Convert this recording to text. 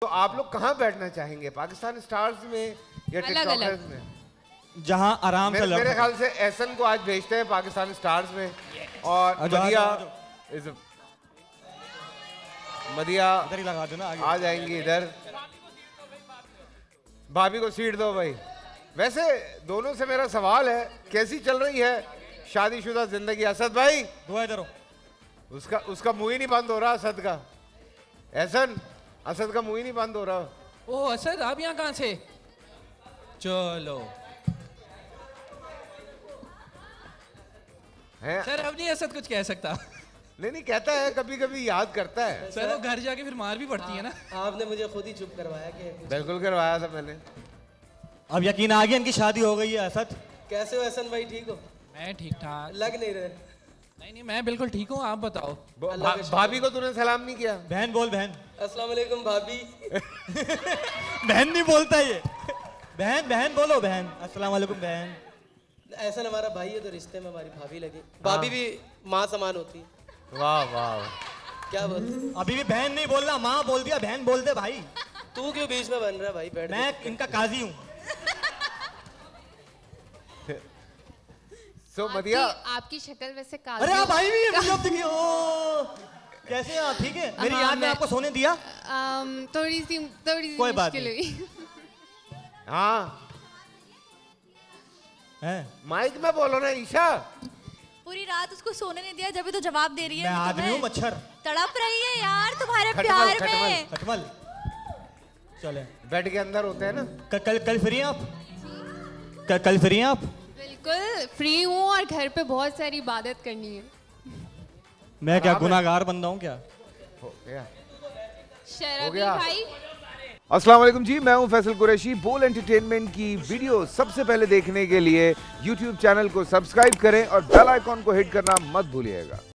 तो आप लोग कहाँ बैठना चाहेंगे, पाकिस्तान स्टार्स में या टिकटॉकर्स में? जहाँ आराम से मेरे ख्याल से एहसन को आज भेजते हैं पाकिस्तान स्टार्स में। और मदिया आ जाएंगी इधर। भाभी को सीट दो भाई। वैसे दोनों से मेरा सवाल है, कैसी चल रही है शादीशुदा जिंदगी? असद भाई दुआ करो, उसका मुंह ही नहीं बंद हो रहा असद का। एहसन, असद का मुंह ही नहीं बंद हो रहा। ओ असद, आप यहाँ कहाँ से? चलो है सर, अब नहीं असद कुछ कह सकता। नहीं कहता है, कभी कभी याद करता है सर। वो घर जाके फिर मार भी पड़ती है ना। आपने मुझे खुद ही चुप करवाया कि बिल्कुल करवाया था मैंने। अब यकीन आ गया इनकी शादी हो गई है। असद कैसे हो? एहसन भाई ठीक हो? मैं ठीक ठाक, लग नहीं रहे। नहीं मैं बिल्कुल ठीक हूँ, आप बताओ। भाभी को तूने सलाम नहीं किया? बहन बोल, बहन अस्सलाम वालेकुम भाभी। बहन नहीं बोलता ये। बहन बहन बोलो, बहन अस्सलाम वालेकुम बहन। एहसन हमारा भाई है तो रिश्ते में हमारी भाभी लगी। भाभी भी माँ समान होती है। वाह वाह, क्या बोलते। अभी भी बहन नहीं बोलना, माँ बोल दिया, बहन बोल दे भाई। तू क्यों बीच में बन रहा भाई? बैठ, मैं इनका काजी हूँ। So, मदिया आपकी शक्ल वैसे काली। अरे आप आई भी हो, कैसे हैं आप? ठीक है, मेरी याद ने आपको सोने दिया। थोड़ी सी कोई बात नहीं। हाँ माइक में बोलो ना ईशा। पूरी रात उसको सोने नहीं दिया, जब भी तो जवाब दे रही है। मैं आदमी हूँ मच्छर, तड़प रही है यार तुम्हारे प्यार में। खटमल चले, बेड के अंदर होते हैं ना। कल फ्री हैं आप? कल फ्री हैं आप? बिल्कुल फ्री हूँ, और घर पे बहुत सारी इबादत करनी है। मैं क्या गुनाहगार बंदा हूँ क्या? हो गया, हो गया। भाई अस्सलाम वालेकुम जी, मैं हूँ फैसल कुरैशी। बोल एंटरटेनमेंट की वीडियो सबसे पहले देखने के लिए YouTube चैनल को सब्सक्राइब करें और बेल आइकॉन को हिट करना मत भूलिएगा।